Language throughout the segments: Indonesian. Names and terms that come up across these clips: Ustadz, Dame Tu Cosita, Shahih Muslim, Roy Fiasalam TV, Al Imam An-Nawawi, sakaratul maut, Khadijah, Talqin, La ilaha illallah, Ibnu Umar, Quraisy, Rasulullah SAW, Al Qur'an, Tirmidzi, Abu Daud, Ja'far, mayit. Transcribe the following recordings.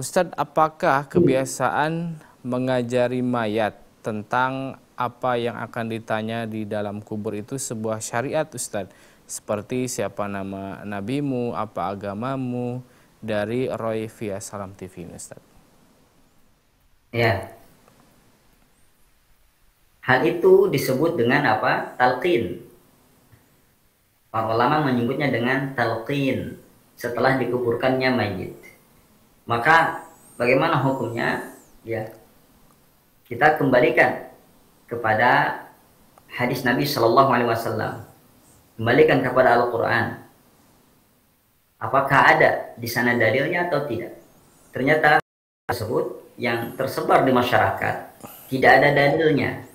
Ustadz, apakah kebiasaan mengajari mayat tentang apa yang akan ditanya di dalam kubur itu sebuah syariat, Ustadz? Seperti siapa nama nabimu, apa agamamu, dari Roy Fiasalam TV, Ustadz. Ya. Hal itu disebut dengan apa? Talqin. Para ulama menyebutnya dengan talqin setelah dikuburkannya mayit. Maka bagaimana hukumnya? Ya, kita kembalikan kepada hadis Nabi SAW, kembalikan kepada Al Qur'an. Apakah ada di sana dalilnya atau tidak? Ternyata tersebut yang tersebar di masyarakat tidak ada dalilnya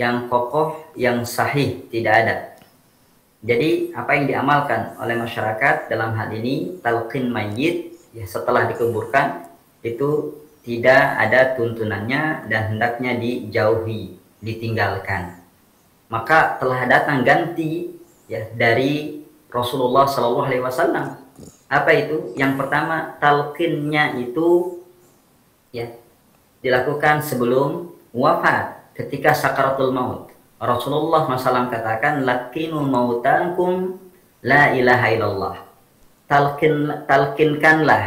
yang kokoh, yang sahih, tidak ada. Jadi apa yang diamalkan oleh masyarakat dalam hal ini talqin mayit, ya, setelah dikuburkan itu tidak ada tuntunannya dan hendaknya dijauhi, ditinggalkan. Maka telah datang ganti, ya, dari Rasulullah SAW. Apa itu? Yang pertama, talqinnya itu, ya, dilakukan sebelum wafat, ketika sakaratul maut. Rasulullah SAW katakan, "Laqinul mautankum la ilaha illallah." Talqinkanlah,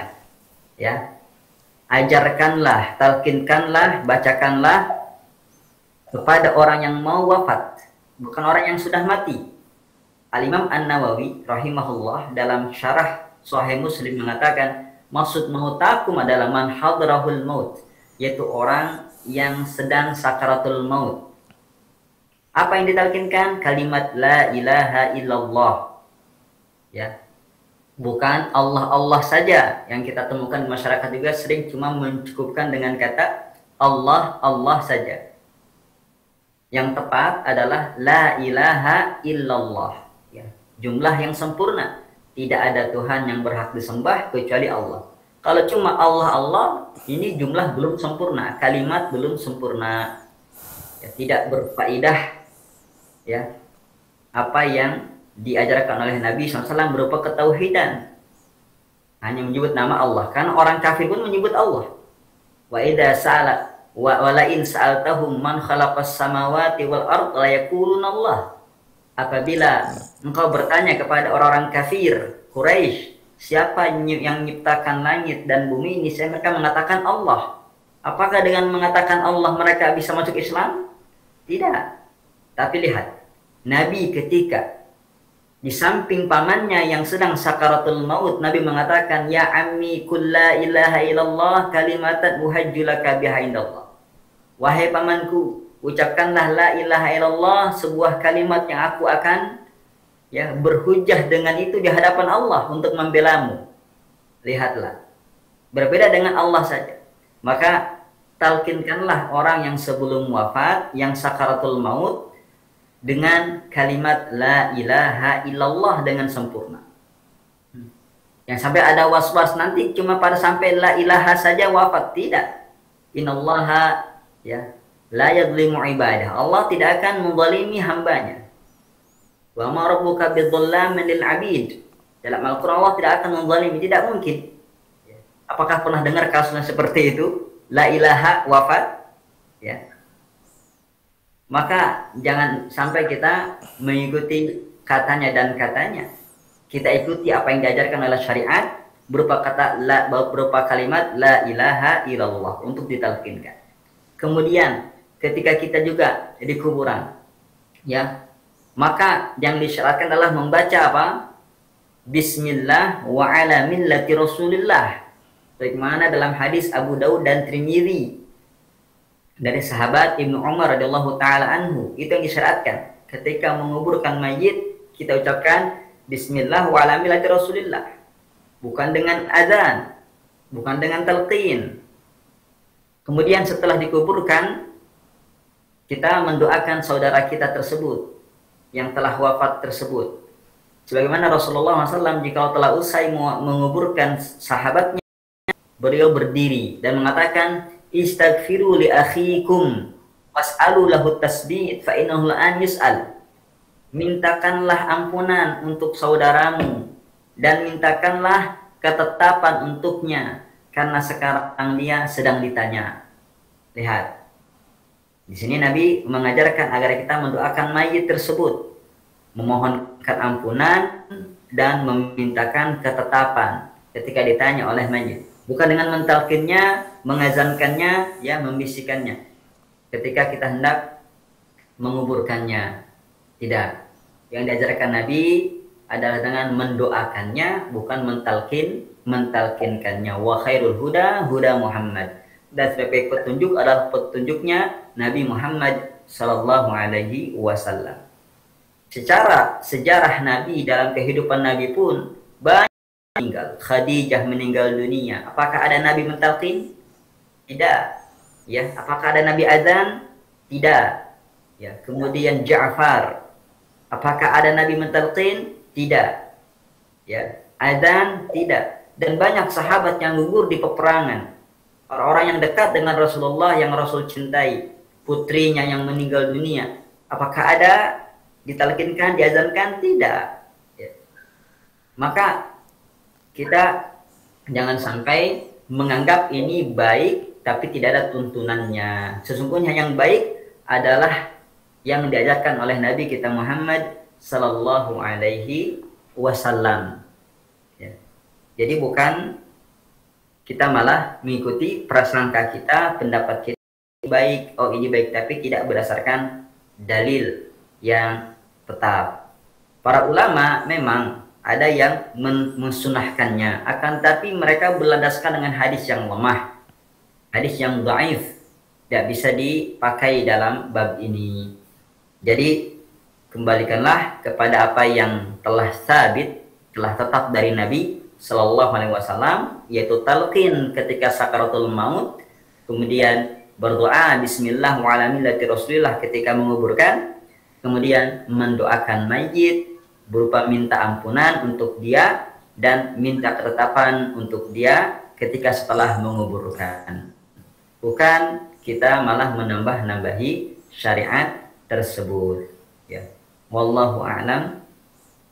ya, ajarkanlah, talqinkanlah, bacakanlah kepada orang yang mau wafat, bukan orang yang sudah mati. Al Imam An-Nawawi rahimahullah dalam syarah Shahih Muslim mengatakan, maksud mautakum adalah man hadrahul maut, yaitu orang yang sedang sakaratul maut. Apa yang ditalqinkan? Kalimat la ilaha illallah, ya. Bukan Allah-Allah saja yang kita temukan di masyarakat, juga sering cuma mencukupkan dengan kata Allah-Allah saja. Yang tepat adalah la ilaha illallah, ya, jumlah yang sempurna. Tidak ada Tuhan yang berhak disembah kecuali Allah. Kalau cuma Allah-Allah, ini jumlah belum sempurna, kalimat belum sempurna, ya, tidak berfaedah, ya, apa yang diajarkan oleh Nabi SAW berupa ketauhidan, hanya menyebut nama Allah. Karena orang kafir pun menyebut Allah. Wa idza sa'ala wa la in sa'altahum man khalaqas samawati wal ard la yaqulunallah. Apabila engkau bertanya kepada orang-orang kafir Quraisy, siapa yang menciptakan langit dan bumi ini, saya mereka mengatakan Allah. Apakah dengan mengatakan Allah mereka bisa masuk Islam? Tidak. Tapi lihat, Nabi ketika di samping pamannya yang sedang sakaratul maut, Nabi mengatakan, "Ya ammi qul la ilaha illallah kalimatan muhajjulaka biha indallah." Wahai pamanku, ucapkanlah la ilaha illallah, sebuah kalimat yang aku akan, ya, berhujah dengan itu di hadapan Allah untuk membelamu. Lihatlah, berbeda dengan Allah saja. Maka talqinkanlah orang yang sebelum wafat, yang sakaratul maut, dengan kalimat la ilaha illallah dengan sempurna. Yang sampai ada was-was nanti cuma pada sampai la ilaha saja wafat, tidak. Innallaha, ya, la yadlimu ibadah. Allah tidak akan menzalimi hambanya. Wa ma rabbuka bidzallamin lil abid. Dalam Al-Qur'an, Allah tidak akan menzalimi, tidak mungkin. Apakah pernah dengar kasusnya seperti itu? La ilaha wafat, ya. Maka jangan sampai kita mengikuti katanya dan katanya. Kita ikuti apa yang diajarkan oleh syariat berupa kata la, berupa kalimat la ilaha illallah untuk ditalqinkan. Kemudian ketika kita juga di kuburan, ya, maka yang disyaratkan adalah membaca apa? Bismillah wa ala millati Rasulillah. Bagaimana dalam hadis Abu Daud dan Tirmidzi dari sahabat Ibnu Umar radhiyallahu taala anhu, itu yang disyaratkan ketika menguburkan mayit. Kita ucapkan bismillah wa ala millati Rasulillah, bukan dengan azan, bukan dengan talqin. Kemudian setelah dikuburkan, kita mendoakan saudara kita tersebut yang telah wafat tersebut, sebagaimana Rasulullah SAW jika telah usai menguburkan sahabatnya, beliau berdiri dan mengatakan, "Istaghfiru li akhikum was'alu lahu tasbih fa innahu la'an yus'al." Mintakanlah ampunan untuk saudaramu dan mintakanlah ketetapan untuknya, karena sekarang dia sedang ditanya. Lihat, di sini Nabi mengajarkan agar kita mendoakan mayit tersebut, memohonkan ampunan dan memintakan ketetapan ketika ditanya oleh mayit. Bukan dengan mentalkinnya, mengazankannya, ya, membisikannya ketika kita hendak menguburkannya. Tidak. Yang diajarkan Nabi adalah dengan mendoakannya, bukan mentalkinkannya. Wa khairul huda huda Muhammad, dan sebagai petunjuk adalah petunjuknya Nabi Muhammad sallallahu alaihi wasallam. Secara sejarah Nabi, dalam kehidupan Nabi pun banyak meninggal. Khadijah meninggal dunia. Apakah ada Nabi mentalkin? Tidak. Ya, apakah ada Nabi azan? Tidak. Ya, kemudian Ja'far, apakah ada Nabi mentalkin? Tidak. Ya, azan tidak. Dan banyak sahabat yang gugur di peperangan. Orang-orang yang dekat dengan Rasulullah, yang Rasul cintai, putrinya yang meninggal dunia, apakah ada ditalkinkan, diazankan? Tidak. Ya. Maka kita jangan sampai menganggap ini baik tapi tidak ada tuntunannya. Sesungguhnya yang baik adalah yang diajarkan oleh Nabi kita Muhammad sallallahu alaihi wasallam. Ya. Jadi bukan kita malah mengikuti prasangka kita, pendapat kita baik, oh ini baik, tapi tidak berdasarkan dalil yang tetap. Para ulama memang ada yang mensunahkannya, akan tapi mereka berlandaskan dengan hadis yang lemah, hadis yang dhaif, tidak bisa dipakai dalam bab ini. Jadi kembalikanlah kepada apa yang telah sabit, telah tetap dari Nabi sallallahu alaihi wasallam, yaitu talqin ketika sakaratul maut, kemudian berdoa bismillah wa ala millati rasulillah ketika menguburkan, kemudian mendoakan mayit berupa minta ampunan untuk dia dan minta ketetapan untuk dia ketika setelah menguburkan. Bukan kita malah menambah-nambahi syariat tersebut, ya. Wallahu a'lam.